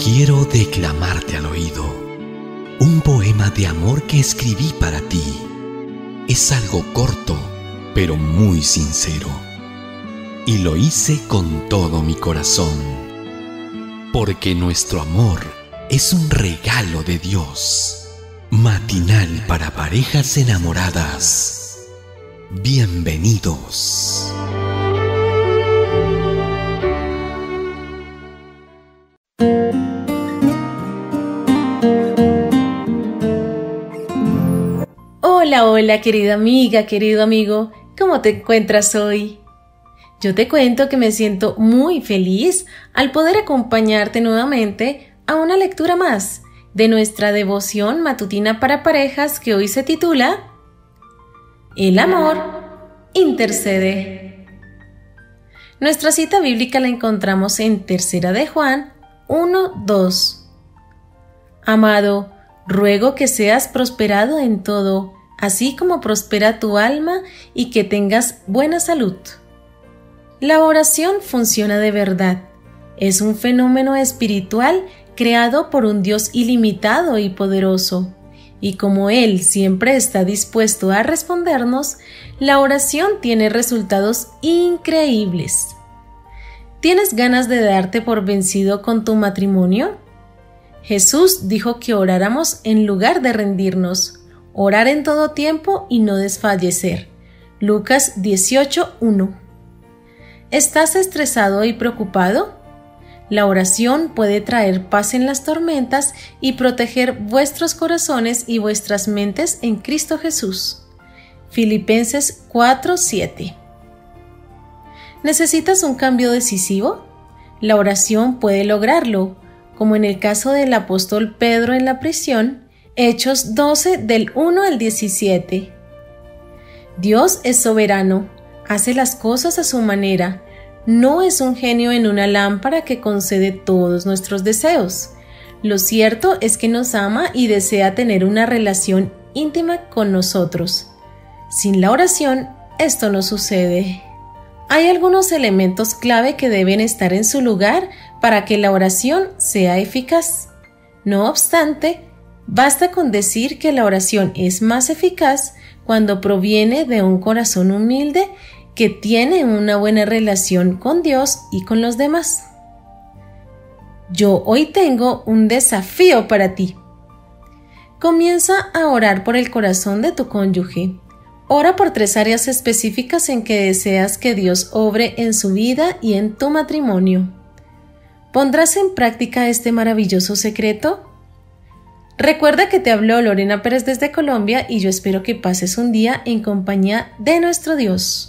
Quiero declamarte al oído un poema de amor que escribí para ti. Es algo corto, pero muy sincero. Y lo hice con todo mi corazón, porque nuestro amor es un regalo de Dios. Matinal para parejas enamoradas. Bienvenidos. Hola, hola, querida amiga, querido amigo, ¿cómo te encuentras hoy? Yo te cuento que me siento muy feliz al poder acompañarte nuevamente a una lectura más de nuestra devoción matutina para parejas que hoy se titula El amor intercede. Nuestra cita bíblica la encontramos en 3 de Juan 1:2. Amado, ruego que seas prosperado en todo, así como prospera tu alma y que tengas buena salud. La oración funciona de verdad. Es un fenómeno espiritual creado por un Dios ilimitado y poderoso. Y como Él siempre está dispuesto a respondernos, la oración tiene resultados increíbles. ¿Tienes ganas de darte por vencido con tu matrimonio? Jesús dijo que oráramos en lugar de rendirnos. Orar en todo tiempo y no desfallecer. Lucas 18:1. ¿Estás estresado y preocupado? La oración puede traer paz en las tormentas y proteger vuestros corazones y vuestras mentes en Cristo Jesús. Filipenses 4:7. ¿Necesitas un cambio decisivo? La oración puede lograrlo, como en el caso del apóstol Pedro en la prisión, Hechos 12 del 1 al 17. Dios es soberano, hace las cosas a su manera, no es un genio en una lámpara que concede todos nuestros deseos. Lo cierto es que nos ama y desea tener una relación íntima con nosotros. Sin la oración, esto no sucede. Hay algunos elementos clave que deben estar en su lugar para que la oración sea eficaz. No obstante, basta con decir que la oración es más eficaz cuando proviene de un corazón humilde que tiene una buena relación con Dios y con los demás. Yo hoy tengo un desafío para ti. Comienza a orar por el corazón de tu cónyuge. Ora por 3 áreas específicas en que deseas que Dios obre en su vida y en tu matrimonio. ¿Pondrás en práctica este maravilloso secreto? Recuerda que te habló Lorena Pérez desde Colombia y yo espero que pases un día en compañía de nuestro Dios.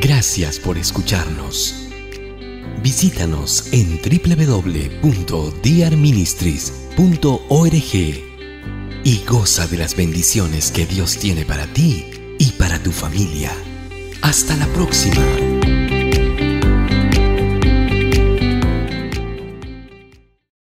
Gracias por escucharnos. Visítanos en www.drministries.org y goza de las bendiciones que Dios tiene para ti y para tu familia. Hasta la próxima.